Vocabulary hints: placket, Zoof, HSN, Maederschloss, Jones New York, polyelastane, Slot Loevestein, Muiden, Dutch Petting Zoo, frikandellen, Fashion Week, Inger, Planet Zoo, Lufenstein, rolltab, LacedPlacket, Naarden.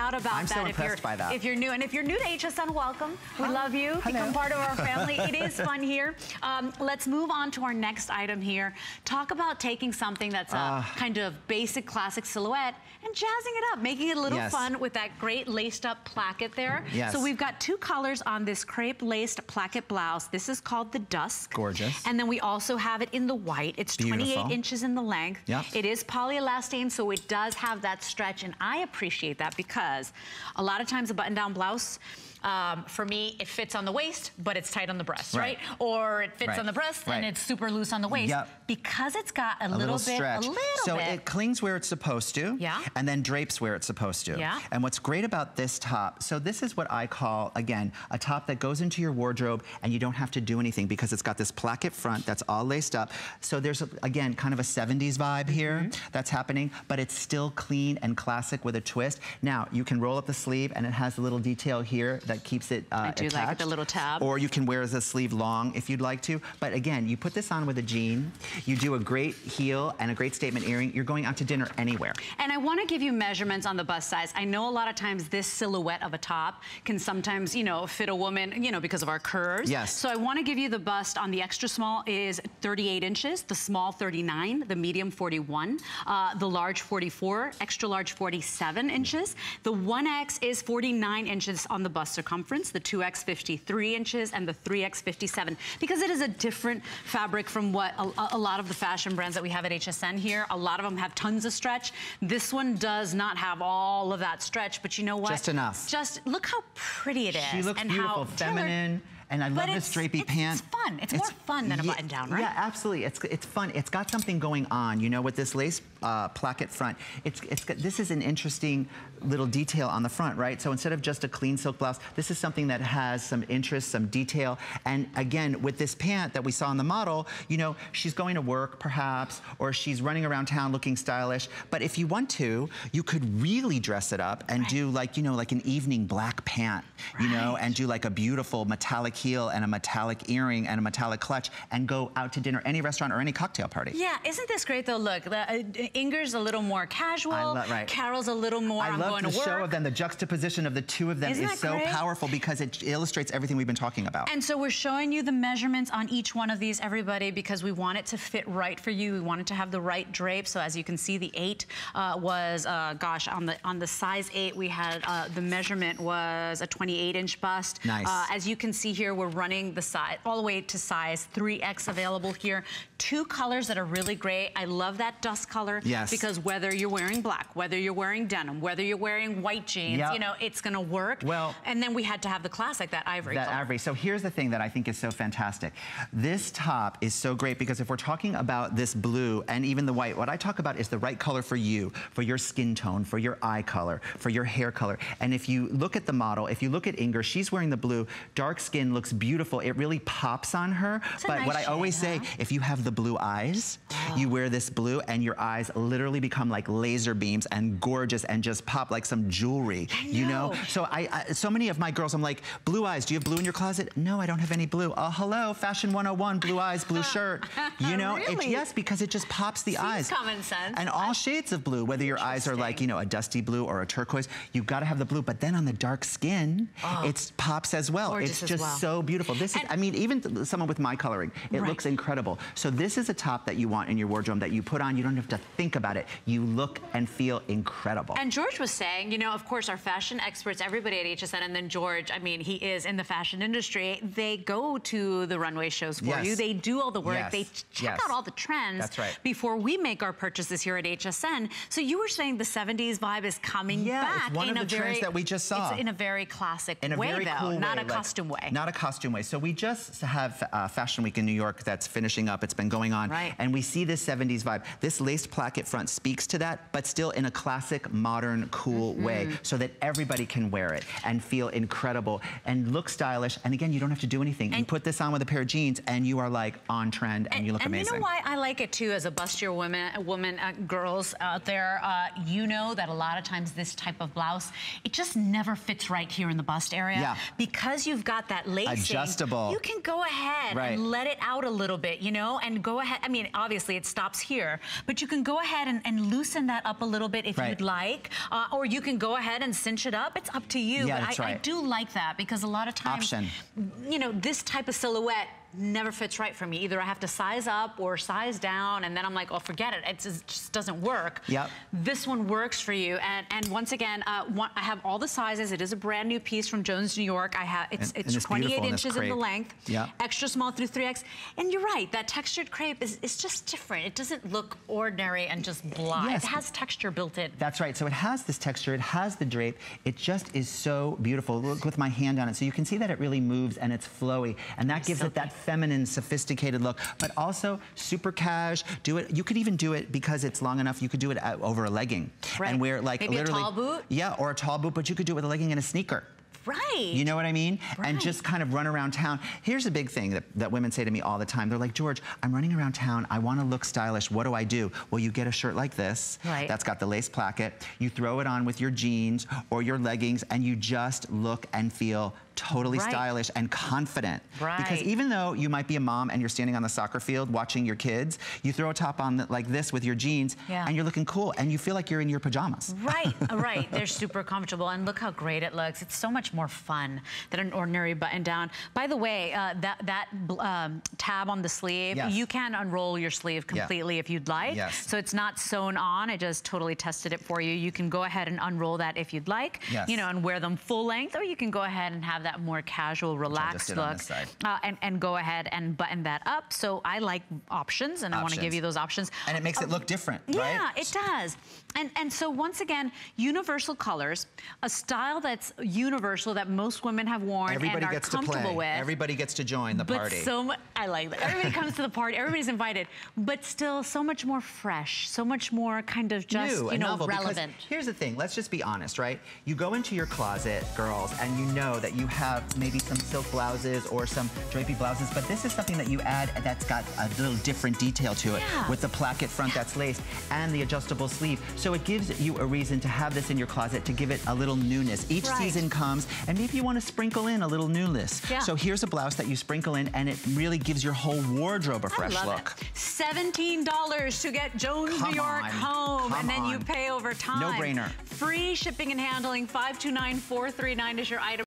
out about I'm that. I'm so impressed by that. If you're new, and if you're new to HSN, welcome. We love you. Hello. Become part of our family. It is fun here. Let's move on to our next item here. Talk about taking something that's a kind of basic classic silhouette and jazzing it up, making it a little fun with that great laced up placket there. Yes. So we've got two colors on this crepe laced placket blouse. This is called the Dusk. Gorgeous. And then we also have it in the white. It's 28 inches in the length. Yep. It is polyelastane, so it does have that stretch, and I appreciate that because a lot of times a button-down blouse, for me, it fits on the waist, but it's tight on the breast, right? Or it fits on the breast and it's super loose on the waist. Yep. Because it's got a little bit, stretch. So it clings where it's supposed to, and then drapes where it's supposed to. Yeah. And what's great about this top, so this is what I call, again, a top that goes into your wardrobe and you don't have to do anything because it's got this placket front that's all laced up. So there's, again, kind of a 70s vibe here that's happening, but it's still clean and classic with a twist. Now, you can roll up the sleeve and it has a little detail here that keeps it attached. I do like the little tab. Or you can wear the sleeve long if you'd like to. But again, you put this on with a jean, you do a great heel and a great statement earring, you're going out to dinner anywhere. And I want to give you measurements on the bust size. I know a lot of times this silhouette of a top can sometimes, you know, fit a woman, you know, because of our curves. Yes. So I want to give you the bust on the extra small is 38 inches, the small 39, the medium 41, the large 44, extra large 47 inches. The 1X is 49 inches on the bust circumference, the 2X 53 inches, and the 3X 57. Because it is a different fabric from what a lot of the fashion brands that we have at HSN here, a lot of them have tons of stretch. This one does not have all of that stretch, but you know what? Just enough. Just look how pretty it is. She looks beautiful, feminine. And I love this drapey pant. It's fun. It's more fun than a button down, right? Yeah, absolutely. It's fun. It's got something going on. You know, with this lace placket front, this is an interesting little detail on the front, right? So instead of just a clean silk blouse, this is something that has some interest, some detail. And again, with this pant that we saw in the model, you know, she's going to work perhaps, or she's running around town looking stylish. But if you want to, you could really dress it up and do like, you know, like an evening black pant, you know, and do like a beautiful metallic heel and a metallic earring and a metallic clutch and go out to dinner, any restaurant or any cocktail party. Yeah, isn't this great though? Look, Inger's a little more casual, Carol's a little more I'm going to work. I love the show of them, the juxtaposition of the two of them is so powerful because it illustrates everything we've been talking about. And so we're showing you the measurements on each one of these, everybody, because we want it to fit right for you. We want it to have the right drape. So as you can see, the 8 was, gosh, on the size 8, we had the measurement was a 28-inch bust. Nice. As you can see here, we're running the size all the way to size 3X available here. Two colors that are really great. I love that dust color because whether you're wearing black, whether you're wearing denim, whether you're wearing white jeans, you know, it's gonna work. Well, and then we had to have the classic, that ivory color. That ivory. So here's the thing that I think is so fantastic. This top is so great because if we're talking about this blue and even the white, what I talk about is the right color for you, for your skin tone, for your eye color, for your hair color. And if you look at the model, if you look at Inger, she's wearing the blue, dark skin, looks beautiful. It really pops on her. But what I always say, if you have the blue eyes, you wear this blue and your eyes literally become like laser beams and gorgeous and just pop like some jewelry, you know? So I so many of my girls, I'm like, blue eyes, do you have blue in your closet? No, I don't have any blue. Oh, hello, Fashion 101, blue eyes, blue shirt. You know, really? Yes, because it just pops the eyes. Common sense. And all shades of blue, whether your eyes are like, you know, a dusty blue or a turquoise, you've got to have the blue. But then on the dark skin, it pops as well. It's just so beautiful. This is, I mean, even someone with my coloring, it looks incredible. So this is a top that you want in your wardrobe that you put on. You don't have to think about it. You look and feel incredible. And George was saying, you know, of course, our fashion experts, everybody at HSN, and then George, I mean, he is in the fashion industry. They go to the runway shows for you. They do all the work. They check out all the trends before we make our purchases here at HSN. So you were saying the 70s vibe is coming back. It's one of the trends that we just saw. It's in a very classic way, though, not a costume way. Not a costume way. So we just have Fashion Week in New York that's finishing up. It's been going on. And we see this 70s vibe. This laced placket front speaks to that, but still in a classic, modern, cool way so that everybody can wear it and feel incredible and look stylish. And again, you don't have to do anything. And you put this on with a pair of jeans and you are like on trend and you look amazing. And you know why I like it too as a bustier woman girls out there, you know that a lot of times this type of blouse, it just never fits right here in the bust area because you've got that laced lacing, adjustable. You can go ahead and let it out a little bit, you know, and go ahead. I mean, obviously it stops here, but you can go ahead and loosen that up a little bit if you'd like, or you can go ahead and cinch it up. It's up to you. Yeah, but I do like that because a lot of times, you know, this type of silhouette never fits right for me. Either I have to size up or size down, and then I'm like, oh, forget it. It just doesn't work. Yep. This one works for you. And once again, I have all the sizes. It is a brand new piece from Jones, New York. I have it's 28 inches in the length, extra small through 3X. And you're right, that textured crepe is just different. It doesn't look ordinary and just blah. Yes. It has texture built in. That's right. So it has this texture. It has the drape. It just is so beautiful. Look with my hand on it. So you can see that it really moves and it's flowy. And that gives it that feminine, sophisticated look, but also super cash. Do it. You could even do it because it's long enough. You could do it over a legging and wear like maybe literally a tall boot. Yeah, or a tall boot, but you could do it with a legging and a sneaker. Right. You know what I mean? Right. And just kind of run around town. Here's a big thing that women say to me all the time. They're like, George, I'm running around town. I want to look stylish. What do I do? Well, you get a shirt like this. Right. That's got the lace placket. You throw it on with your jeans or your leggings, and you just look and feel totally stylish and confident. Right. Because even though you might be a mom and you're standing on the soccer field watching your kids, you throw a top on like this with your jeans and you're looking cool and you feel like you're in your pajamas. Right, right. They're super comfortable and look how great it looks. It's so much more fun than an ordinary button down. By the way, that tab on the sleeve, you can unroll your sleeve completely if you'd like. Yes. So it's not sewn on. I just totally tested it for you. You can go ahead and unroll that if you'd like, you know, and wear them full length, or you can go ahead and have that more casual, relaxed look, and go ahead and button that up. So I like options, and I want to give you those options. And it makes it look different, right? Yeah, it does. And so once again, universal colors, a style that's universal that most women have worn and are comfortable with. Everybody gets to join the party. But so much, I like that. Everybody comes to the party. Everybody's invited. But still, so much more fresh, so much more kind of just new, you know, novel, relevant. Here's the thing. Let's just be honest, right? You go into your closet, girls, and you know that you have maybe some silk blouses or some drapey blouses, but this is something that you add that's got a little different detail to it with the placket front that's laced and the adjustable sleeve. So it gives you a reason to have this in your closet, to give it a little newness. Each season comes, and maybe you want to sprinkle in a little newness. Yeah. So here's a blouse that you sprinkle in, and it really gives your whole wardrobe a fresh look. $17 to get Jones New York home, and then you pay over time. No brainer. Free shipping and handling, 529-439 is your item.